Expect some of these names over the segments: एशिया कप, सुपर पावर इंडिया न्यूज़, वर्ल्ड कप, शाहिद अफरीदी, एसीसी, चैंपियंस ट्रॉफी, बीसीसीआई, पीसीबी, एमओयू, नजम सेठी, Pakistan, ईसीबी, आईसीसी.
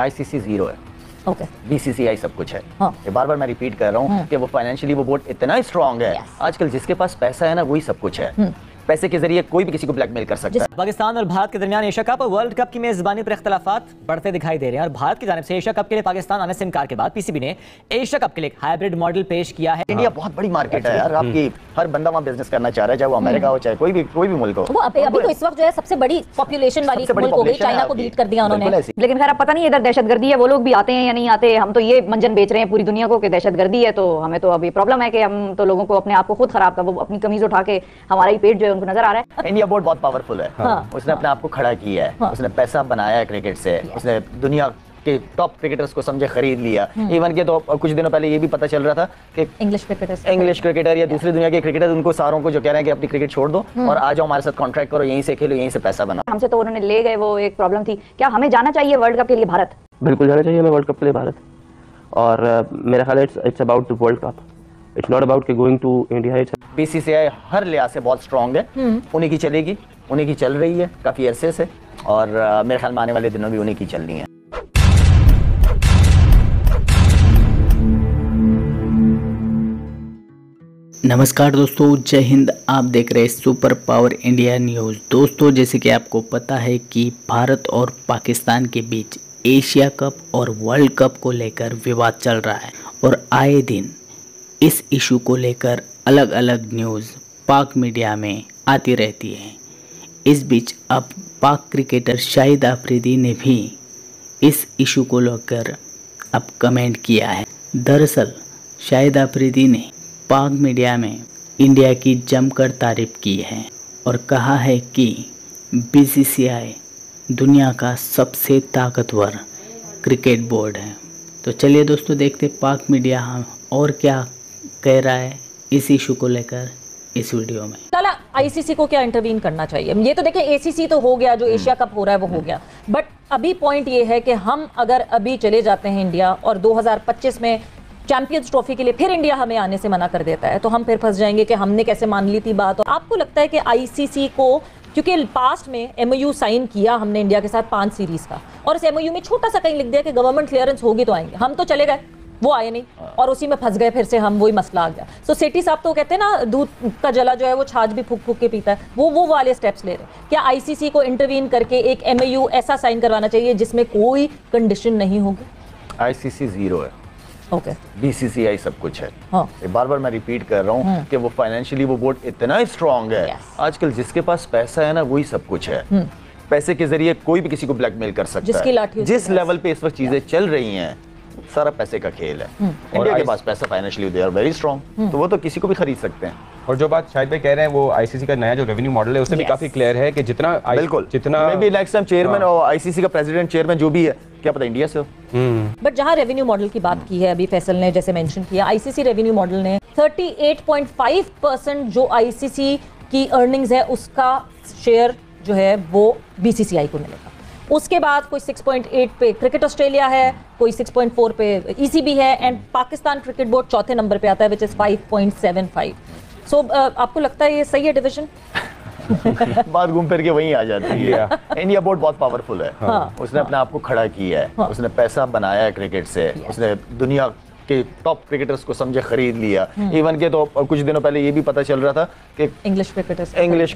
आईसीसी zero है, बीसीसीआई सब कुछ है। ये बार बार मैं रिपीट कर रहा हूँ कि वो फाइनेंशियली वो बोर्ड इतना स्ट्रांग है, आजकल जिसके पास पैसा है ना वही सब कुछ है। पैसे के जरिए कोई भी किसी को ब्लैकमेल कर सकता है। पाकिस्तान और भारत के दरमियान एशिया कप और वर्ल्ड कप की मेजबानी पर इख्तलाफात बढ़ते दिखाई दे रहे हैं और भारत की जानिब से एशिया कप के लिए पाकिस्तान आने से इनकार के बाद पीसीबी ने एशिया कप के लिए हाइब्रिड मॉडल पेश किया है। इंडिया बहुत बड़ी मार्केट है यार, आपकी हर बंदा वहां बिजनेस करना चाह रहा है, चाहे वो अमेरिका हो चाहे कोई भी मुल्क हो। वो अभी तो इस वक्त जो है सबसे बड़ी पॉपुलेशन वाली मुल्क हो गई, चाइना को बीट कर दिया उन्होंने। लेकिन खैर अब पता नहीं इधर दहशतगर्दी है, वो लोग भी आते हैं या नहीं आते। हम तो ये मंजन बेच रहे हैं पूरी दुनिया को कि दहशतगर्दी है, तो हमें तो अभी प्रॉब्लम है कि हम तो लोगों को अपने आप को खुद खराब कर, वो अपनी कमीज उठा के हमारा ही पेट जो है उनको नजर आ रहा है। इंडिया बोर्ड बहुत पावरफुल है, उसने अपने आप को खड़ा किया है, उसने पैसा बनाया है क्रिकेट से, उसने दुनिया के टॉप क्रिकेटर्स को समझे खरीद लिया। इवन के तो कुछ दिनों पहले ये भी पता चल रहा था कि इंग्लिश क्रिकेटर या दूसरी दुनिया के क्रिकेटर, उनको सारों को जो कह रहे हैं कि अपनी क्रिकेट छोड़ दो और आ जाओ हमारे साथ कॉन्ट्रैक्ट करो, यहीं से खेलो, यहीं से पैसा बनाओ। हमसे तो उन्होंने ले गए, वो एक प्रॉब्लम थी। क्या हमें जाना चाहिए वर्ल्ड कप के लिए भारत? बिल्कुल जाना चाहिए हमें वर्ल्ड कप के लिए भारत, और मेरा ख्याल है it's about the वर्ल्ड कप, it's not about going to India. बीसीसीआई हर लिहाज से बहुत स्ट्रांग है, उन्हीं की चलेगी, उन्हीं की चल रही है काफ़ी अरसे से, और मेरे ख्याल में आने वाले दिनों भी उन्हीं की चलनी है। नमस्कार दोस्तों, जय हिंद। आप देख रहे हैं सुपर पावर इंडिया न्यूज़। दोस्तों जैसे कि आपको पता है कि भारत और पाकिस्तान के बीच एशिया कप और वर्ल्ड कप को लेकर विवाद चल रहा है और आए दिन इस इशू को लेकर अलग अलग न्यूज़ पाक मीडिया में आती रहती है। इस बीच अब पाक क्रिकेटर शाहिद अफरीदी ने भी इस इशू को लेकर अब कमेंट किया है। दरअसल शाहिद अफरीदी ने पाक मीडिया में इंडिया की जमकर तारीफ की है और कहा है कि बीसीसीआई दुनिया का सबसे ताकतवर क्रिकेट बोर्ड है। तो चलिए दोस्तों देखते पाक मीडिया और क्या कह रहा है इस इशू को लेकर इस वीडियो में। साला आईसीसी को क्या इंटरवीन करना चाहिए? ये तो देखें एसीसी तो हो गया, जो एशिया कप हो रहा है वो हो गया, बट अभी पॉइंट ये है कि हम अगर अभी चले जाते हैं इंडिया और 2025 में चैंपियंस ट्रॉफी के लिए फिर इंडिया हमें आने से मना कर देता है, तो हम फिर फंस जाएंगे कि हमने कैसे मान ली थी बात। और आपको लगता है कि आईसीसी को, क्योंकि पास्ट में एमओयू साइन किया हमने इंडिया के साथ 5 सीरीज का, और इस एमओयू में छोटा सा कहीं लिख दिया कि गवर्नमेंट क्लियरेंस होगी तो आएंगे, हम तो चले गए, वो आए नहीं और उसी में फंस गए, फिर से हम वही मसला आ गया। सो सेठी साहब तो कहते हैं ना, दूध का जला जो है वो छाछ भी फूक फूक के पीता है, वो वाले स्टेप्स ले रहे हैं। क्या आईसीसी को इंटरवीन करके एक एमओयू ऐसा साइन करवाना चाहिए जिसमें कोई कंडीशन नहीं होगी? आईसीसी जीरो है, बीसीसीआई सब कुछ है। बार बार मैं रिपीट कर रहा हूँ कि वो फाइनेंशियली वो बोर्ड इतना स्ट्रांग है, आजकल जिसके पास पैसा है ना वही सब कुछ है। पैसे के जरिए कोई भी किसी को ब्लैकमेल कर सकता है। जिस लेवल पे इस वक्त चीजें चल रही हैं, सारा पैसे का खेल है। इंडिया के पास पैसा financially they are very strong, तो वो तो किसी को भी खरीद सकते हैं। और जो बात शायद भाई कह रहे हैं, वो आईसीसी का नया जो रेवेन्यू मॉडल है उससे भी काफी क्लियर है कि जितना maybe next time chairman और आईसीसी का प्रेसिडेंट चेयरमैन जो भी है, क्या पता इंडिया से हो। बट जहां रेवेन्यू मॉडल की बात की है, अभी फैसल ने जैसे मेंशन किया, आईसीसी रेवेन्यू मॉडल ने 38.5% जो आईसीसी की अर्निंग्स है उसका शेयर जो है वो बीसीसीआई को मिलेगा। उसके बाद कोई 6.8 पे क्रिकेट ऑस्ट्रेलिया है, कोई 6.4 पे ईसीबी है, एंड पाकिस्तान क्रिकेट बोर्ड चौथे नंबर पे आता है विच इज 5.75। सो आपको लगता है ये सही है डिवीजन? बात घूम फिर के वहीं आ जाती है। इंडिया बोर्ड बहुत पावरफुल है, उसने अपने आप को खड़ा किया है, उसने पैसा बनाया है क्रिकेट से, उसने दुनिया के टॉप क्रिकेटर्स को समझे खरीद लिया। इवन के तो कुछ दिनों पहले ये भी पता चल रहा था कि इंग्लिश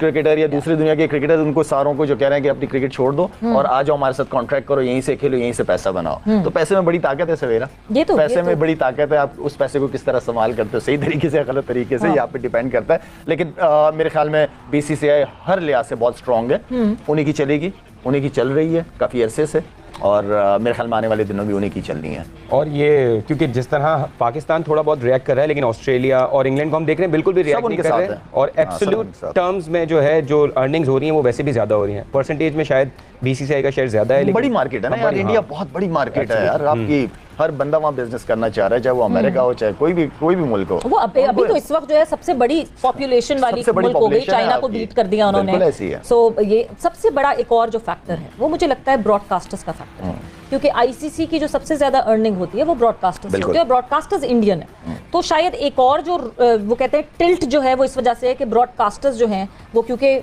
क्रिकेटर या दूसरी दुनिया के क्रिकेटर, उनको सारों को जो कह रहे हैं कि अपनी क्रिकेट छोड़ दो और आ जाओ हमारे साथ कॉन्ट्रैक्ट करो, यहीं से खेलो, यहीं से पैसा बनाओ। तो पैसे में बड़ी ताकत है सवेरा, पैसे में बड़ी ताकत है। आप उस पैसे को किस तरह संभाल करते हो, सही तरीके से या गलत तरीके से, यहाँ पे डिपेंड करता है। लेकिन मेरे ख्याल में बीसीसीआई हर लिहाज से बहुत स्ट्रांग है, उन्हीं की चलेगी, उन्हीं की चल रही है काफ़ी अरसे से, और मेरे ख्याल में आने वाले दिनों भी उन्हीं की चलनी है। और ये क्योंकि जिस तरह पाकिस्तान थोड़ा बहुत रिएक्ट कर रहा है, लेकिन ऑस्ट्रेलिया और इंग्लैंड को हम देख रहे हैं बिल्कुल भी रिएक्ट नहीं कर रहे हैं, और एब्सोल्यूट टर्म्स में जो है जो अर्निंग्स हो रही हैं वो वैसे भी ज़्यादा हो रही हैं, परसेंटेज में शायद बीसीसीआई का शेयर ज़्यादा है। बड़ी मार्केट है ना यार, इंडिया बहुत बड़ी मार्केट है यार, आपकी हर बंदा वहाँ बिजनेस करना चाह रहा है, चाहे वो अमेरिका हो चाहे कोई भी मुल्क हो। वो अभी तो इस वक्त जो है सबसे बड़ी पॉपुलेशन वाली मुल्क हो गई, चाइना को बीट कर दिया उन्होंने। सो ये सबसे बड़ा एक और जो फैक्टर है वो मुझे लगता है ब्रॉडकास्टर्स का फैक्टर है, क्योंकि आईसीसी की जो सबसे ज्यादा अर्निंग होती है वो ब्रॉडकास्टर्स होती है, ब्रॉडकास्टर्स इंडियन है। तो शायद एक और जो वो कहते हैं टिल्ट जो है वो इस वजह से है कि ब्रॉडकास्टर्स जो हैं वो क्योंकि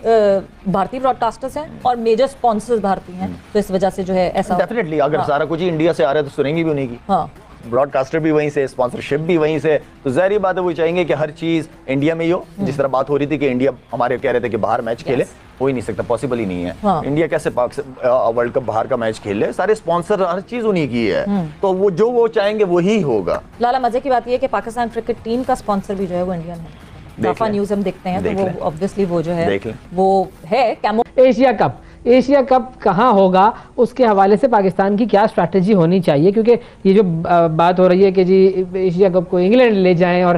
भारतीय ब्रॉडकास्टर्स हैं और मेजर स्पॉन्सर्स भारतीय हैं, तो इस वजह से जो है ऐसा डेफिनेटली अगर सारा कुछ ही इंडिया से आ रहा है तो सुनेंगी भी उन्हीं की, हाँ ब्रॉडकास्टर भी वहीं से, स्पॉन्सरशिप भी वहीं से, तो ज़ाहिर बात है वो चाहेंगे कि हर चीज़ इंडिया में ही हो। जिस तरह बात हो रही थी कि इंडिया हमारे कह रहे थे कि बाहर मैच खेले, हो ही नहीं सकता, पॉसिबल ही नहीं है। हाँ। इंडिया कैसे वर्ल्ड कप बाहर का मैच खेल ले, सारे स्पॉन्सर हर चीज़ उन्हीं की है, तो वो जो वो चाहेंगे वही होगा। लाला मजे की बात यह है कि पाकिस्तान क्रिकेट टीम का स्पॉन्सर भी जो है वो इंडियन है, राफा न्यूज़ हम देखते हैं तो वो ऑब्वियसली वो जो है वो है। एशिया कप कहाँ होगा उसके हवाले से पाकिस्तान की क्या स्ट्रैटेजी होनी चाहिए, क्योंकि ये जो बात हो रही है कि जी एशिया कप को इंग्लैंड ले जाएं और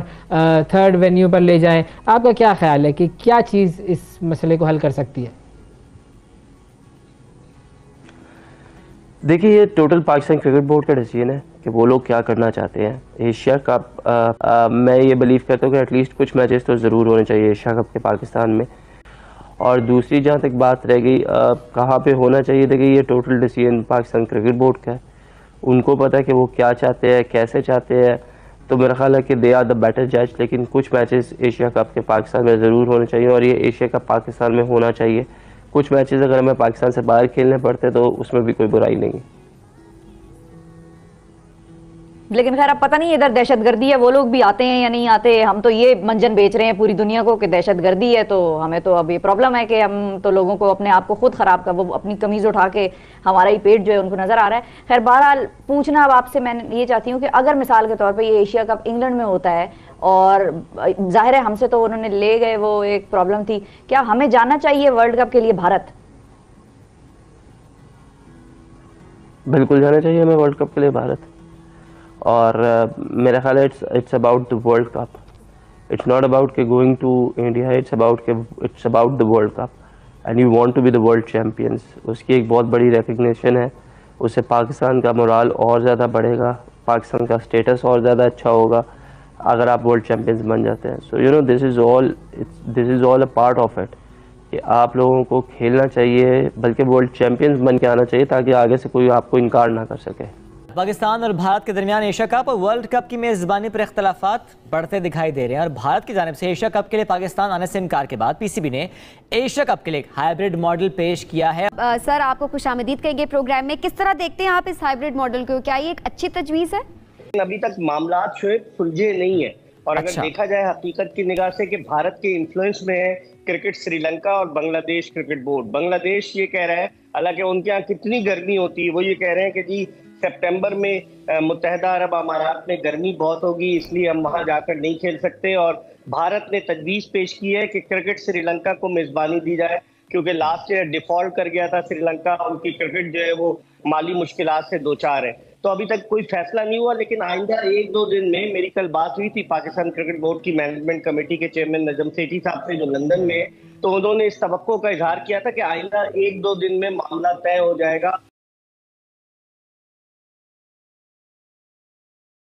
थर्ड वेन्यू पर ले जाएं, आपका क्या ख्याल है कि क्या चीज़ इस मसले को हल कर सकती है? देखिए, ये टोटल पाकिस्तान क्रिकेट बोर्ड का डिसीजन है कि वो लोग क्या करना चाहते हैं। एशिया कप मैं ये बिलीव करता हूँ कि एटलीस्ट कुछ मैचेस तो ज़रूर होने चाहिए एशिया कप के पाकिस्तान में। और दूसरी जहाँ तक बात रह गई कहाँ पे होना चाहिए, देखिए ये total decision Pakistan cricket board का है, उनको पता है कि वो क्या चाहते हैं, कैसे चाहते हैं, तो मेरा ख्याल है कि दे आर द बेटर जज। लेकिन कुछ मैचेस एशिया कप के पाकिस्तान में ज़रूर होने चाहिए और ये एशिया कप पाकिस्तान में होना चाहिए। कुछ मैचेस अगर हमें पाकिस्तान से बाहर खेलने पड़ते तो उसमें भी कोई बुराई नहीं है। लेकिन खैर अब पता नहीं इधर दहशतगर्दी है, वो लोग भी आते हैं या नहीं आते। हम तो ये मंजन बेच रहे हैं पूरी दुनिया को कि दहशतगर्दी है, तो हमें तो अब ये प्रॉब्लम है कि हम तो लोगों को अपने आप को खुद ख़राब कर, वो अपनी कमीज़ उठा के हमारा ही पेट जो है उनको नज़र आ रहा है। खैर बहरहाल पूछना अब आपसे मैं ये चाहती हूँ कि अगर मिसाल के तौर पर ये एशिया कप इंग्लैंड में होता है और ज़ाहिर है हमसे तो उन्होंने ले गए, वो एक प्रॉब्लम थी, क्या हमें जाना चाहिए वर्ल्ड कप के लिए भारत? बिल्कुल जाना चाहिए हमें वर्ल्ड कप के लिए भारत, और मेरा ख्याल है it's about the वर्ल्ड कप, it's not about के going to India, it's about the वर्ल्ड कप and you want to be the world champions. उसकी एक बहुत बड़ी रिकग्निशन है, उससे पाकिस्तान का मोराल और ज़्यादा बढ़ेगा, पाकिस्तान का स्टेटस और ज़्यादा अच्छा होगा अगर आप वर्ल्ड चैंपियंस बन जाते हैं। So you know this is all a part of it कि आप लोगों को खेलना चाहिए, बल्कि वर्ल्ड चैंपियंस बन के आना चाहिए ताकि आगे से कोई आपको इनकार ना कर सके। पाकिस्तान और भारत के दरमियान एशिया कप और वर्ल्ड कप की मेज़बानी पर इख्तलाफात बढ़ते दिखाई दे रहे हैं और भारत की जानिब से एशिया कप के लिए पाकिस्तान आने से इनकार के बाद पीसीबी ने एशिया कप के लिए एक हाइब्रिड मॉडल पेश किया है। सर आपको खुशामदीद कहेंगे प्रोग्राम में, किस तरह देखते हैं आप इस हाइब्रिड मॉडल को, क्या ये एक अच्छी तजवीज़ है? अभी तक मामला सुलझे नहीं है और अगर देखा जाए हकीकत की निगाह से कि भारत के इन्फ्लुएंस में है क्रिकेट श्रीलंका और बांग्लादेश क्रिकेट बोर्ड। बांग्लादेश ये कह रहा है, हालांकि उनके यहाँ कितनी गर्मी होती है, वो ये कह रहे हैं कि जी सितंबर में मुत्तहदा अरब अमारात में गर्मी बहुत होगी इसलिए हम वहां जाकर नहीं खेल सकते। और भारत ने तजवीज़ पेश की है कि क्रिकेट श्रीलंका को मेज़बानी दी जाए, क्योंकि लास्ट ईयर डिफॉल्ट कर गया था श्रीलंका, उनकी क्रिकेट जो है वो माली मुश्किलात से दो चार है। तो अभी तक कोई फैसला नहीं हुआ, लेकिन आइंदा एक दो दिन में, मेरी कल बात हुई थी पाकिस्तान क्रिकेट बोर्ड की मैनेजमेंट कमेटी के चेयरमैन नजम सेठी साहब से जो लंदन में, तो उन्होंने इस तवक्को का इजहार किया था कि आइंदा एक दो दिन में मामला तय हो जाएगा